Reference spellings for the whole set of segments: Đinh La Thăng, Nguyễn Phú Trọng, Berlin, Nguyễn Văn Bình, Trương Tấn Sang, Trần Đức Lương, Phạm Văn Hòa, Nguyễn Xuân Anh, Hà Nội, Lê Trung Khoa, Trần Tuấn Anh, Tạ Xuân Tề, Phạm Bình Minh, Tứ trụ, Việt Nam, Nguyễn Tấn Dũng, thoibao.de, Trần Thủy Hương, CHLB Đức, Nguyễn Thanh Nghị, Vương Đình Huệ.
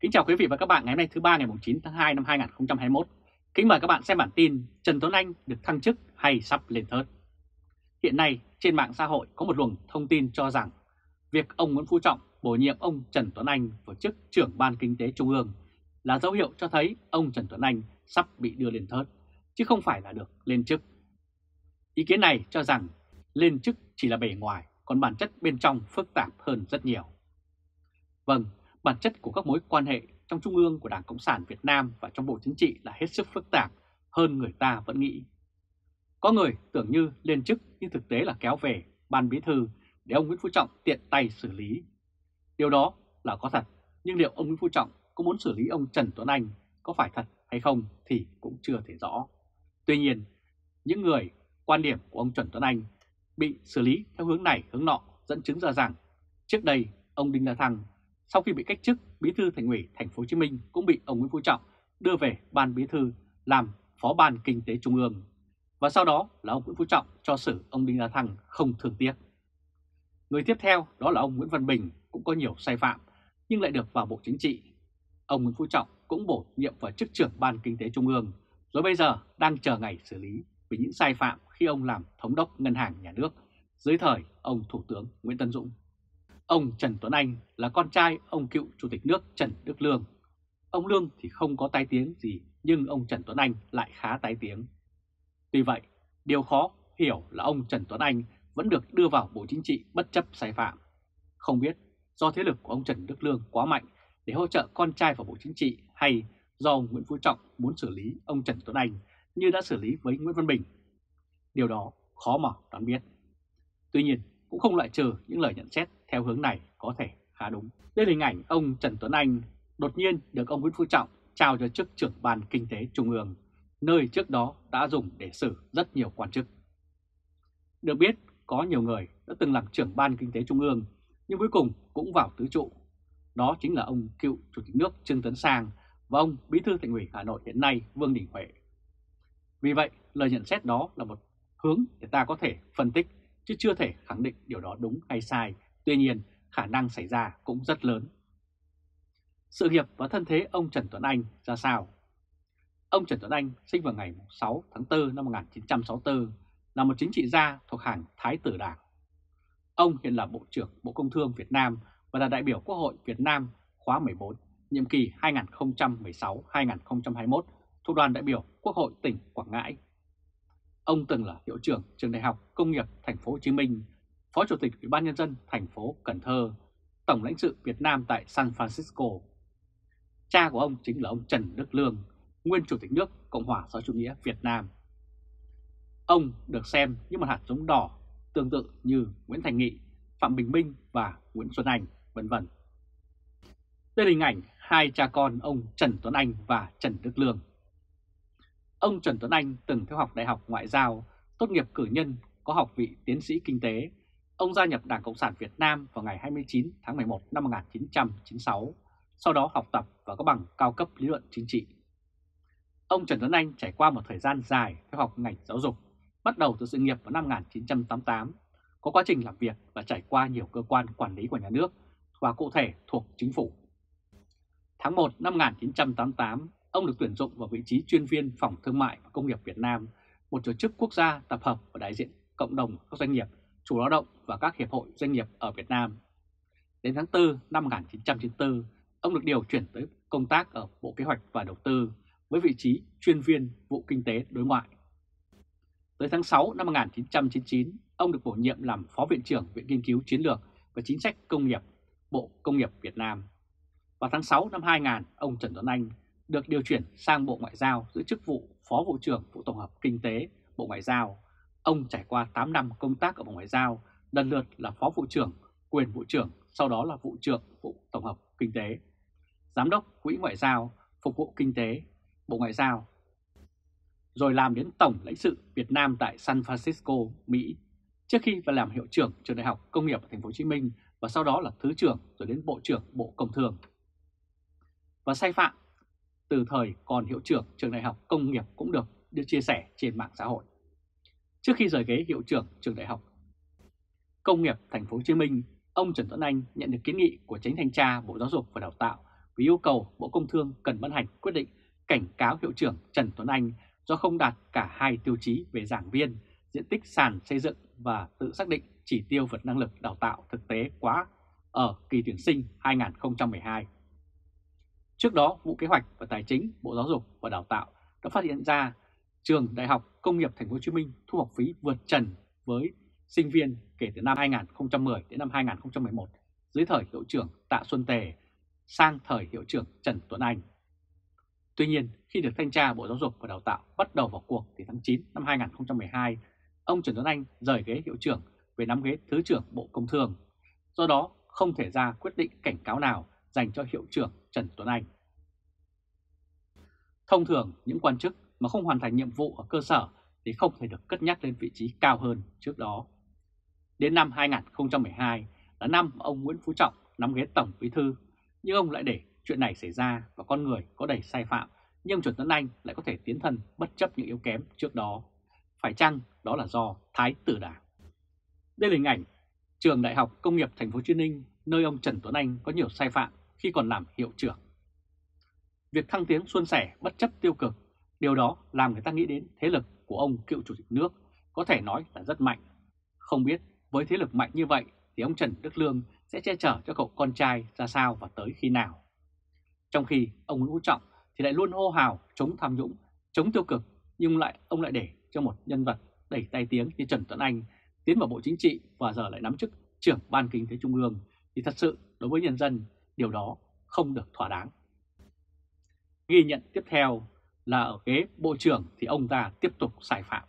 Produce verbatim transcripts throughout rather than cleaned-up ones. Kính chào quý vị và các bạn, ngày hôm nay thứ ba ngày chín tháng hai năm hai nghìn không trăm hai mươi mốt. Kính mời các bạn xem bản tin Trần Tuấn Anh được thăng chức hay sắp lên thớt. Hiện nay trên mạng xã hội có một luồng thông tin cho rằng việc ông Nguyễn Phú Trọng bổ nhiệm ông Trần Tuấn Anh vào chức trưởng ban kinh tế trung ương là dấu hiệu cho thấy ông Trần Tuấn Anh sắp bị đưa lên thớt, chứ không phải là được lên chức. Ý kiến này cho rằng lên chức chỉ là bề ngoài, còn bản chất bên trong phức tạp hơn rất nhiều. Vâng, bản chất của các mối quan hệ trong Trung ương của Đảng Cộng sản Việt Nam và trong Bộ Chính trị là hết sức phức tạp hơn người ta vẫn nghĩ. Có người tưởng như lên chức nhưng thực tế là kéo về Ban Bí thư để ông Nguyễn Phú Trọng tiện tay xử lý. Điều đó là có thật, nhưng liệu ông Nguyễn Phú Trọng có muốn xử lý ông Trần Tuấn Anh có phải thật hay không thì cũng chưa thể rõ. Tuy nhiên, những người quan điểm của ông Trần Tuấn Anh bị xử lý theo hướng này hướng nọ dẫn chứng ra rằng trước đây ông Đinh La Thăng sau khi bị cách chức Bí thư Thành ủy Thành phố Hồ Chí Minh cũng bị ông Nguyễn Phú Trọng đưa về Ban Bí thư làm Phó Ban Kinh tế Trung ương, và sau đó là ông Nguyễn Phú Trọng cho xử ông Đinh La Thăng không thương tiếc. Người tiếp theo đó là ông Nguyễn Văn Bình cũng có nhiều sai phạm nhưng lại được vào Bộ Chính trị. Ông Nguyễn Phú Trọng cũng bổ nhiệm vào chức trưởng Ban Kinh tế Trung ương rồi bây giờ đang chờ ngày xử lý vì những sai phạm khi ông làm Thống đốc Ngân hàng Nhà nước dưới thời ông Thủ tướng Nguyễn Tấn Dũng. Ông Trần Tuấn Anh là con trai ông cựu Chủ tịch nước Trần Đức Lương. Ông Lương thì không có tai tiếng gì nhưng ông Trần Tuấn Anh lại khá tai tiếng. Tuy vậy, điều khó hiểu là ông Trần Tuấn Anh vẫn được đưa vào Bộ Chính trị bất chấp sai phạm. Không biết do thế lực của ông Trần Đức Lương quá mạnh để hỗ trợ con trai vào Bộ Chính trị hay do ông Nguyễn Phú Trọng muốn xử lý ông Trần Tuấn Anh như đã xử lý với Nguyễn Văn Bình. Điều đó khó mà đoán biết. Tuy nhiên, cũng không loại trừ những lời nhận xét theo hướng này có thể khá đúng. Đây là hình ảnh ông Trần Tuấn Anh đột nhiên được ông Nguyễn Phú Trọng trao cho chức trưởng Ban Kinh tế Trung ương, nơi trước đó đã dùng để xử rất nhiều quan chức. Được biết, có nhiều người đã từng làm trưởng Ban Kinh tế Trung ương, nhưng cuối cùng cũng vào tứ trụ. Đó chính là ông cựu Chủ tịch nước Trương Tấn Sang và ông Bí thư Thành ủy Hà Nội hiện nay Vương Đình Huệ. Vì vậy, lời nhận xét đó là một hướng để ta có thể phân tích, chứ chưa thể khẳng định điều đó đúng hay sai. Tuy nhiên, khả năng xảy ra cũng rất lớn. Sự nghiệp và thân thế ông Trần Tuấn Anh ra sao? Ông Trần Tuấn Anh sinh vào ngày sáu tháng tư năm một nghìn chín trăm sáu mươi tư, là một chính trị gia thuộc hàng Thái tử Đảng. Ông hiện là Bộ trưởng Bộ Công Thương Việt Nam và là đại biểu Quốc hội Việt Nam khóa mười bốn, nhiệm kỳ hai nghìn không trăm mười sáu đến hai nghìn không trăm hai mươi mốt, thuộc đoàn đại biểu Quốc hội tỉnh Quảng Ngãi. Ông từng là hiệu trưởng trường Đại học Công nghiệp Thành phố Hồ Chí Minh, Phó Chủ tịch Ủy ban Nhân dân thành phố Cần Thơ, Tổng lãnh sự Việt Nam tại San Francisco. Cha của ông chính là ông Trần Đức Lương, nguyên Chủ tịch nước Cộng hòa xã hội chủ nghĩa Việt Nam. Ông được xem như một hạt giống đỏ, tương tự như Nguyễn Thanh Nghị, Phạm Bình Minh và Nguyễn Xuân Anh, vân vân. Đây là hình ảnh hai cha con ông Trần Tuấn Anh và Trần Đức Lương. Ông Trần Tuấn Anh từng theo học Đại học Ngoại giao, tốt nghiệp cử nhân, có học vị tiến sĩ kinh tế. Ông gia nhập Đảng Cộng sản Việt Nam vào ngày hai mươi chín tháng mười một năm một nghìn chín trăm chín mươi sáu, sau đó học tập và có bằng cao cấp lý luận chính trị. Ông Trần Tuấn Anh trải qua một thời gian dài theo học ngành giáo dục, bắt đầu từ sự nghiệp vào năm một nghìn chín trăm tám mươi tám, có quá trình làm việc và trải qua nhiều cơ quan quản lý của nhà nước và cụ thể thuộc chính phủ. Tháng một năm một nghìn chín trăm tám mươi tám, ông được tuyển dụng vào vị trí chuyên viên Phòng Thương mại và Công nghiệp Việt Nam, một tổ chức quốc gia tập hợp và đại diện cộng đồng các doanh nghiệp, chủ lao động và các hiệp hội doanh nghiệp ở Việt Nam. Đến tháng tư năm một nghìn chín trăm chín mươi tư, ông được điều chuyển tới công tác ở Bộ Kế hoạch và Đầu tư với vị trí chuyên viên Vụ Kinh tế Đối ngoại. Tới tháng sáu năm một nghìn chín trăm chín mươi chín, ông được bổ nhiệm làm Phó Viện trưởng Viện Nghiên cứu Chiến lược và Chính sách Công nghiệp, Bộ Công nghiệp Việt Nam. Vào tháng sáu năm hai nghìn, ông Trần Tuấn Anh được điều chuyển sang Bộ Ngoại giao giữ chức vụ Phó Vụ trưởng Vụ Tổng hợp Kinh tế Bộ Ngoại giao. Ông trải qua tám năm công tác ở Bộ Ngoại giao, lần lượt là Phó Vụ trưởng, Quyền Vụ trưởng, sau đó là Vụ trưởng Vụ Tổng hợp Kinh tế, Giám đốc Quỹ Ngoại giao, Phục vụ Kinh tế, Bộ Ngoại giao, rồi làm đến Tổng lãnh sự Việt Nam tại San Francisco, Mỹ, trước khi và làm hiệu trưởng trường Đại học Công nghiệp ở Thành phố Hồ Chí Minh và sau đó là Thứ trưởng rồi đến Bộ trưởng Bộ Công Thương. Và sai phạm từ thời còn hiệu trưởng trường Đại học Công nghiệp cũng được được chia sẻ trên mạng xã hội. Trước khi rời ghế hiệu trưởng trường Đại học Công nghiệp Thành phố Hồ Chí Minh, ông Trần Tuấn Anh nhận được kiến nghị của Chánh thanh tra Bộ Giáo dục và Đào tạo và yêu cầu Bộ Công Thương cần ban hành quyết định cảnh cáo hiệu trưởng Trần Tuấn Anh do không đạt cả hai tiêu chí về giảng viên, diện tích sàn xây dựng và tự xác định chỉ tiêu vượt năng lực đào tạo thực tế quá ở kỳ tuyển sinh hai nghìn không trăm mười hai. Trước đó, Bộ Kế hoạch và Tài chính, Bộ Giáo dục và Đào tạo đã phát hiện ra trường Đại học Công nghiệp Thành phố Hồ Chí Minh thu học phí vượt trần với sinh viên kể từ năm hai nghìn không trăm mười đến năm hai nghìn không trăm mười một dưới thời hiệu trưởng Tạ Xuân Tề sang thời hiệu trưởng Trần Tuấn Anh. Tuy nhiên, khi được thanh tra Bộ Giáo dục và Đào tạo bắt đầu vào cuộc thì tháng chín năm hai nghìn không trăm mười hai, ông Trần Tuấn Anh rời ghế hiệu trưởng về nắm ghế Thứ trưởng Bộ Công Thương. Do đó, không thể ra quyết định cảnh cáo nào dành cho hiệu trưởng Trần Tuấn Anh. Thông thường, những quan chức mà không hoàn thành nhiệm vụ ở cơ sở thì không thể được cất nhắc lên vị trí cao hơn trước đó. Đến năm hai nghìn không trăm mười hai là năm ông Nguyễn Phú Trọng nắm ghế Tổng Bí thư, nhưng ông lại để chuyện này xảy ra và con người có đầy sai phạm, nhưng Trần Tuấn Anh lại có thể tiến thân bất chấp những yếu kém trước đó. Phải chăng đó là do thái tử đảng? Đây là hình ảnh trường Đại học Công nghiệp Thành phố Hồ Chí Minh, nơi ông Trần Tuấn Anh có nhiều sai phạm khi còn làm hiệu trưởng. Việc thăng tiến suôn sẻ bất chấp tiêu cực, điều đó làm người ta nghĩ đến thế lực của ông cựu chủ tịch nước có thể nói là rất mạnh. Không biết với thế lực mạnh như vậy thì ông Trần Đức Lương sẽ che chở cho cậu con trai ra sao và tới khi nào. Trong khi ông Nguyễn Phú Trọng thì lại luôn hô hào chống tham nhũng, chống tiêu cực, nhưng lại ông lại để cho một nhân vật đẩy tai tiếng như Trần Tuấn Anh tiến vào Bộ Chính trị và giờ lại nắm chức trưởng Ban Kinh tế Trung ương thì thật sự đối với nhân dân điều đó không được thỏa đáng. Ghi nhận tiếp theo là ở ghế Bộ trưởng thì ông ta tiếp tục sai phạm.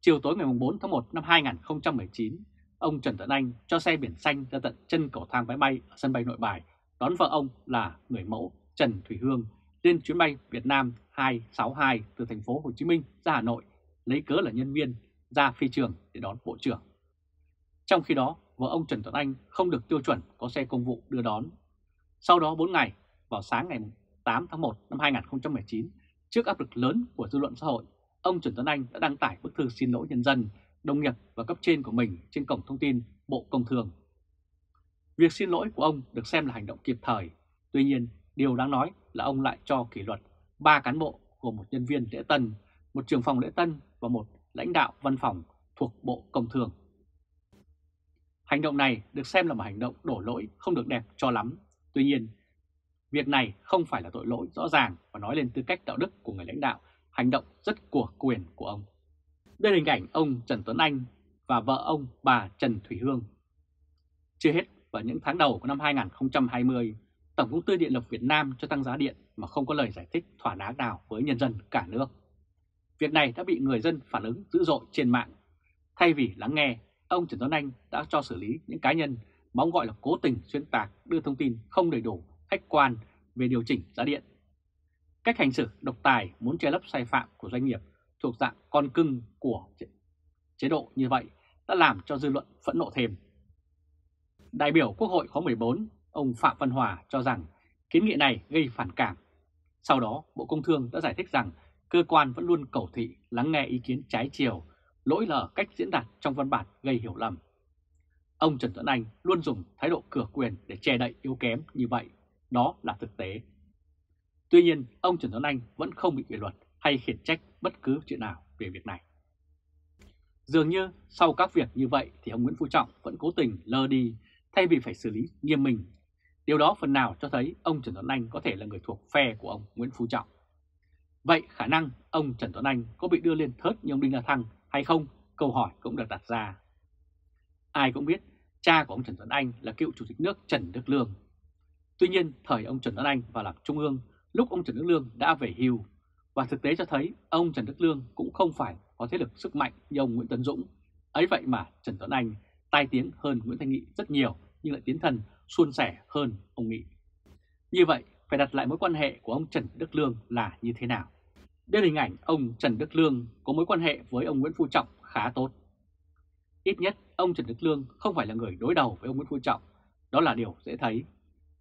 Chiều tối ngày bốn tháng một năm hai nghìn không trăm mười chín, ông Trần Tuấn Anh cho xe biển xanh ra tận chân cầu thang máy bay ở sân bay Nội Bài đón vợ ông là người mẫu Trần Thủy Hương lên chuyến bay Việt Nam hai sáu hai từ thành phố Hồ Chí Minh ra Hà Nội, lấy cớ là nhân viên ra phi trường để đón Bộ trưởng. Trong khi đó, vợ ông Trần Tuấn Anh không được tiêu chuẩn có xe công vụ đưa đón. Sau đó bốn ngày, vào sáng ngày tám tháng một năm hai nghìn không trăm mười chín, trước áp lực lớn của dư luận xã hội, ông Trần Tuấn Anh đã đăng tải bức thư xin lỗi nhân dân, đồng nghiệp và cấp trên của mình trên cổng thông tin Bộ Công Thương. Việc xin lỗi của ông được xem là hành động kịp thời. Tuy nhiên, điều đáng nói là ông lại cho kỷ luật ba cán bộ gồm một nhân viên lễ tân, một trưởng phòng lễ tân và một lãnh đạo văn phòng thuộc Bộ Công Thương. Hành động này được xem là một hành động đổ lỗi không được đẹp cho lắm. Tuy nhiên, việc này không phải là tội lỗi rõ ràng và nói lên tư cách đạo đức của người lãnh đạo, hành động rất của quyền của ông. Đây là hình ảnh ông Trần Tuấn Anh và vợ ông bà Trần Thủy Hương. Chưa hết, vào những tháng đầu của năm hai nghìn không trăm hai mươi, Tổng công ty Điện lực Việt Nam cho tăng giá điện mà không có lời giải thích thỏa đáng nào với nhân dân cả nước. Việc này đã bị người dân phản ứng dữ dội trên mạng. Thay vì lắng nghe, ông Trần Tuấn Anh đã cho xử lý những cá nhân mà ông gọi là cố tình xuyên tạc, đưa thông tin không đầy đủ, khách quan về điều chỉnh giá điện. Cách hành xử độc tài muốn che lấp sai phạm của doanh nghiệp thuộc dạng con cưng của chế độ như vậy đã làm cho dư luận phẫn nộ thêm. Đại biểu Quốc hội khóa mười bốn, ông Phạm Văn Hòa cho rằng kiến nghị này gây phản cảm. Sau đó, Bộ Công Thương đã giải thích rằng cơ quan vẫn luôn cầu thị lắng nghe ý kiến trái chiều, lỗi là ở cách diễn đạt trong văn bản gây hiểu lầm. Ông Trần Tuấn Anh luôn dùng thái độ cửa quyền để che đậy yếu kém như vậy, đó là thực tế. Tuy nhiên, ông Trần Tuấn Anh vẫn không bị kỷ luật hay khiển trách bất cứ chuyện nào về việc này. Dường như sau các việc như vậy thì ông Nguyễn Phú Trọng vẫn cố tình lơ đi thay vì phải xử lý nghiêm minh. Điều đó phần nào cho thấy ông Trần Tuấn Anh có thể là người thuộc phe của ông Nguyễn Phú Trọng. Vậy khả năng ông Trần Tuấn Anh có bị đưa lên thớt như ông Đinh La Thăng hay không? Câu hỏi cũng được đặt ra. Ai cũng biết cha của ông Trần Tuấn Anh là cựu chủ tịch nước Trần Đức Lương. Tuy nhiên, thời ông Trần Tuấn Anh vào làm Trung ương, lúc ông Trần Đức Lương đã về hưu, và thực tế cho thấy ông Trần Đức Lương cũng không phải có thế lực sức mạnh như ông Nguyễn Tấn Dũng. Ấy vậy mà Trần Tuấn Anh tai tiếng hơn Nguyễn Thanh Nghị rất nhiều nhưng lại tiến thân suôn sẻ hơn ông Nghị. Như vậy, phải đặt lại mối quan hệ của ông Trần Đức Lương là như thế nào? Đây là hình ảnh ông Trần Đức Lương có mối quan hệ với ông Nguyễn Phú Trọng khá tốt. Ít nhất, ông Trần Đức Lương không phải là người đối đầu với ông Nguyễn Phú Trọng, đó là điều dễ thấy.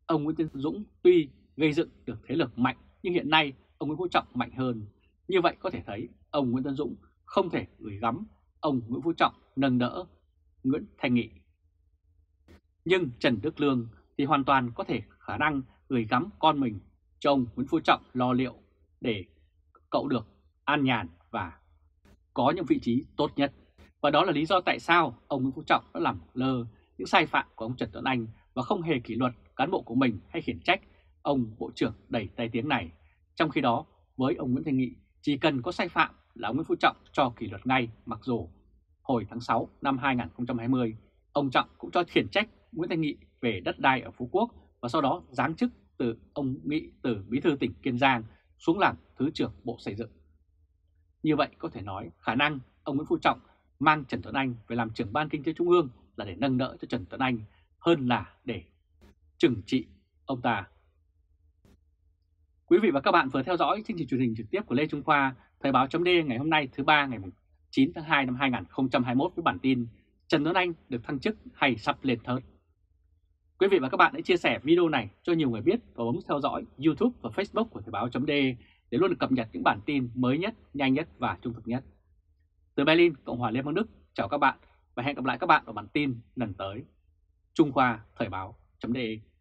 Ông Nguyễn Tấn Dũng tuy gây dựng được thế lực mạnh nhưng hiện nay ông Nguyễn Phú Trọng mạnh hơn. Như vậy có thể thấy ông Nguyễn Tấn Dũng không thể gửi gắm ông Nguyễn Phú Trọng nâng đỡ Nguyễn Thanh Nghị. Nhưng Trần Đức Lương thì hoàn toàn có thể khả năng gửi gắm con mình cho ông Nguyễn Phú Trọng lo liệu để cậu được an nhàn và có những vị trí tốt nhất. Và đó là lý do tại sao ông Nguyễn Phú Trọng đã làm lơ những sai phạm của ông Trần Tuấn Anh và không hề kỷ luật cán bộ của mình hay khiển trách ông Bộ trưởng đầy tai tiếng này. Trong khi đó, với ông Nguyễn Thanh Nghị, chỉ cần có sai phạm là ông Nguyễn Phú Trọng cho kỷ luật ngay, mặc dù hồi tháng sáu năm hai nghìn không trăm hai mươi, ông Trọng cũng cho khiển trách Nguyễn Thanh Nghị về đất đai ở Phú Quốc và sau đó giáng chức từ ông Nghị từ bí thư tỉnh Kiên Giang xuống làm Thứ trưởng Bộ Xây dựng. Như vậy có thể nói khả năng ông Nguyễn Phú Trọng mang Trần Tuấn Anh về làm trưởng ban kinh tế trung ương là để nâng đỡ cho Trần Tuấn Anh hơn là để trừng trị ông ta. Quý vị và các bạn vừa theo dõi chương trình truyền hình trực tiếp của Lê Trung Khoa, Thời báo chấm đê ngày hôm nay thứ ba ngày chín tháng hai năm hai nghìn không trăm hai mươi mốt với bản tin Trần Tuấn Anh được thăng chức hay sắp lên thớt. Quý vị và các bạn hãy chia sẻ video này cho nhiều người biết và bấm theo dõi YouTube và Facebook của Thời báo .de để luôn được cập nhật những bản tin mới nhất, nhanh nhất và trung thực nhất. Từ Berlin, Cộng hòa Liên bang Đức, chào các bạn và hẹn gặp lại các bạn ở bản tin lần tới. Trung Khoa Thời báo .de